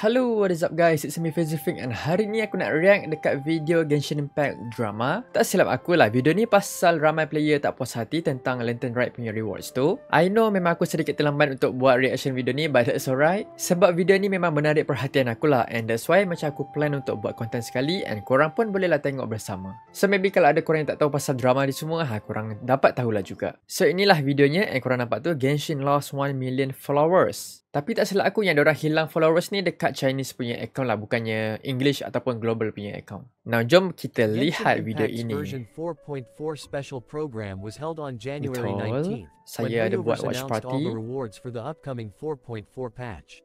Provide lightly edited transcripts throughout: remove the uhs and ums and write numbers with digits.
Hello, what is up guys? It's me FazyFiq and hari ni aku nak react dekat video Genshin Impact drama. Tak silap aku lah, video ni pasal ramai player tak puas hati tentang Lantern Rite punya rewards tu. I know memang aku sedikit terlambat untuk buat reaction video ni, but that's alright. Sebab video ni memang menarik perhatian aku lah, and that's why macam aku plan untuk buat konten sekali and korang pun bolehlah tengok bersama. So maybe kalau ada korang yang tak tahu pasal drama ni semua, korang dapat tahulah juga. So inilah videonya, and korang nampak tu Genshin lost 1 million followers. Tapi tak silap aku yang diorang hilang followers ni dekat Chinese punya account lah, bukannya English ataupun global punya account. Now jom kita lihat video ini. Version 4.4 special program was held on January 19th. Saya ada buat watch party rewards for the upcoming 4.4 patch.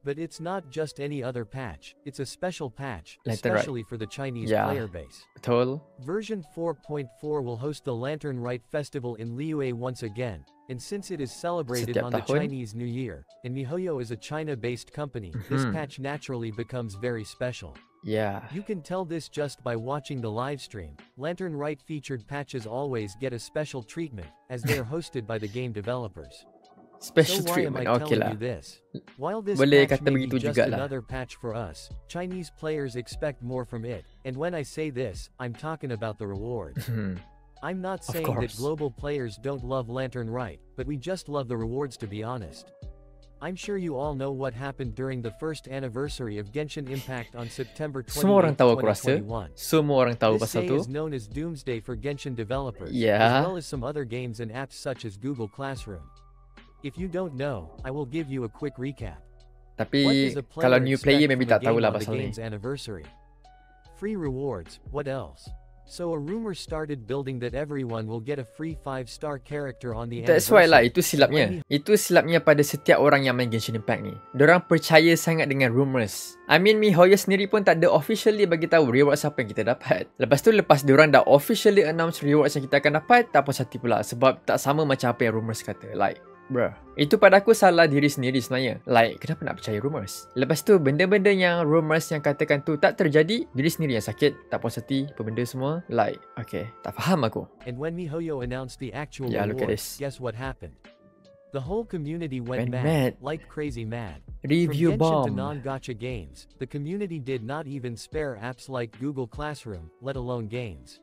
But it's not just any other patch, it's a special patch, especially for the Chinese player base. Betul. Version 4.4 will host the Lantern Rite Festival in Liyue once again, and since it is celebrated on the Chinese New Year, and Mihoyo is a China-based company, this patch naturally becomes very special. Yeah. You can tell this just by watching the live stream. Lantern Rite featured patches always get a special treatment, as they are hosted by the game developers. Special treatment, okay lah. Boleh kata begitu juga lah. Chinese players expect more from it, and when I say this, I'm talking about the rewards. I'm not saying that global players don't love Lantern Rite, but we just love the rewards to be honest. I'm sure you all know what happened during the first anniversary of Genshin Impact on September 20, 2021. Semua orang tahu aku rasa. Semua orang tahu pasal tu. This day is known as Doomsday for Genshin developers, as well as some other games and apps such as Google Classroom. If you don't know, I will give you a quick recap. Tapi kalau new player maybe tak tahu lah pasal ni. Free rewards, what else? So a rumor started building that everyone will get a free 5-star character on the anniversary. That's why lah, itu silapnya. Itu silapnya pada setiap orang yang main Genshin Impact ni. Diorang percaya sangat dengan rumors. I mean, Mihoyo sendiri pun tak ada officially bagi tahu rewards apa yang kita dapat. Lepas tu, lepas diorang dah officially announce rewards yang kita akan dapat, tak puas hati pula sebab tak sama macam apa yang rumors kata. Like, bruh, itu pada aku salah diri sendiri sebenarnya. Like, kenapa nak percaya rumors? Lepas tu, benda-benda yang rumors yang katakan tu tak terjadi, diri sendiri yang sakit, tak puas hati, pembenda semua. Like, okay, tak faham aku. And when Mihoyo announced the actual rewards, guess what happened? The whole community went mad, like crazy mad. Review bomb. From Genshin to non-gacha games, the community did not even spare apps like Google Classroom, let alone games.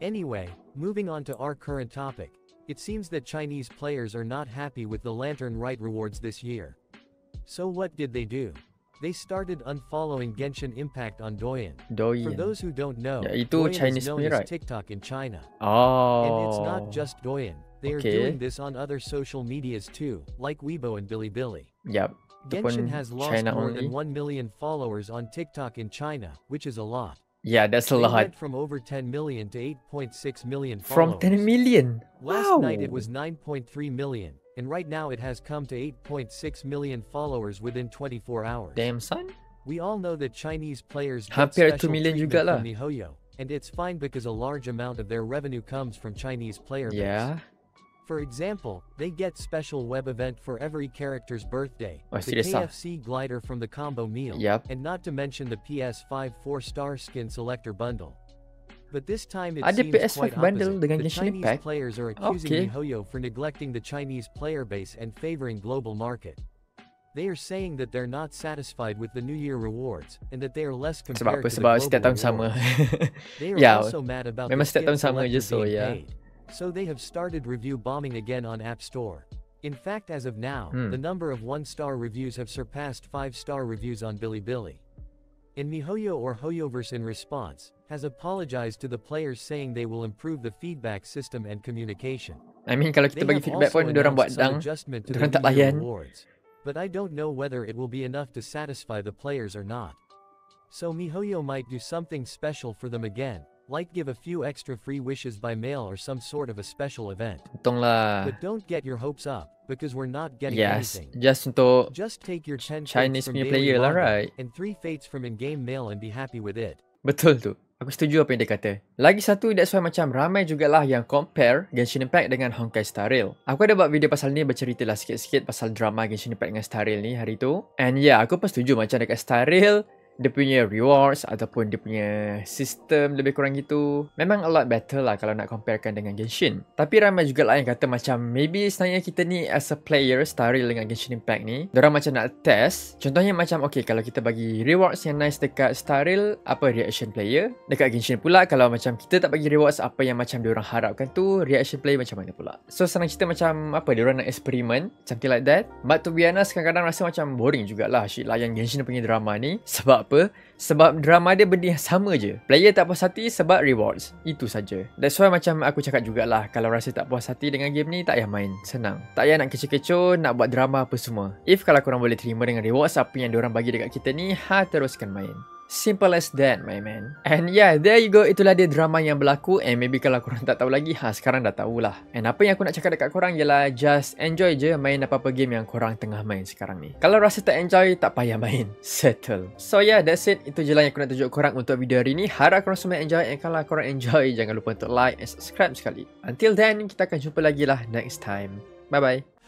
Anyway, moving on to our current topic. It seems that Chinese players are not happy with the Lantern Rite rewards this year. So what did they do? They started unfollowing Genshin Impact on Douyin. For those who don't know, Douyin is known as TikTok in China. And it's not just Douyin. They are doing this on other social medias too, like Weibo and Bilibili. Genshin has lost more than 1 million followers on TikTok in China, which is a lot. Yeah, that's a lot. Went from over 10 million to 8.6 million followers. From 10 million? Wow. Last night it was 9.3 million, and right now it has come to 8.6 million followers within 24 hours. Damn, son. We all know that Chinese players get special 2 million treatment from Mihoyo, and it's fine because a large amount of their revenue comes from Chinese player base. For example, they get special web event for every character's birthday, the KFC glider from the combo meal, and not to mention the PS5 4-star skin selector bundle. But this time it seems quite opposite. The Chinese players are accusing Mihoyo for neglecting the Chinese player base and favoring global market. They are saying that they're not satisfied with the New Year rewards and that they are less compared to the global rewards. They are also mad about the skin selector being paid. So they have started review bombing again on App Store. In fact, as of now, the number of 1-star reviews have surpassed 5-star reviews on Bilibili. And Mihoyo or HoYoverse in response, has apologized to the players saying they will improve the feedback system and communication. I mean, kalau kita bagi feedback pun diorang buat dang, diorang tak layan. But I don't know whether it will be enough to satisfy the players or not. So Mihoyo might do something special for them again. Like give a few extra free wishes by mail or some sort of a special event. But don't get your hopes up, because we're not getting anything. Just take your 10 Chinese from daily model, and 3 fates from in-game mail and be happy with it. Betul tu. Aku setuju apa yang dia kata. Lagi satu, that's why macam ramai jugalah yang compare Genshin Impact dengan Honkai Star Rail. Aku ada buat video pasal ni, berceritalah sikit-sikit pasal drama Genshin Impact dengan Star Rail ni hari tu. And yeah, aku pun setuju macam dekat Star Rail, dia punya rewards ataupun dia punya sistem lebih kurang gitu. Memang a lot better lah kalau nak comparekan dengan Genshin. Tapi ramai jugalah yang kata macam maybe sebenarnya kita ni as a player Star Rail dengan Genshin Impact ni, diorang macam nak test. Contohnya macam okay, kalau kita bagi rewards yang nice dekat Star Rail, apa reaction player? Dekat Genshin pula kalau macam kita tak bagi rewards apa yang macam diorang harapkan tu, reaction player macam mana pula? So senang cerita macam apa, diorang nak eksperimen, something like that. But to be honest, kadang-kadang rasa macam boring jugalah asyik layan Genshin punya drama ni. Sebab apa? Sebab drama dia benda yang sama je. Player tak puas hati sebab rewards. Itu saja. That's why macam aku cakap jugalah, kalau rasa tak puas hati dengan game ni, tak payah main. Senang. Tak payah nak kecoh-kecoh, nak buat drama apa semua. If kalau korang boleh terima dengan rewards apa yang diorang bagi dekat kita ni, teruskan main. Simple as that, my man. And yeah, there you go. Itulah dia drama yang berlaku. And maybe kalau korang tak tahu lagi, sekarang dah tahulah. And apa yang aku nak cakap dekat korang ialah just enjoy je main apa-apa game yang korang tengah main sekarang ni. Kalau rasa tak enjoy, tak payah main. Settle. So yeah, that's it. Itu je lah yang aku nak tunjuk korang untuk video hari ni. Harap korang semua enjoy. And kalau korang enjoy, jangan lupa untuk like and subscribe sekali. Until then, kita akan jumpa lagi lah next time. Bye-bye.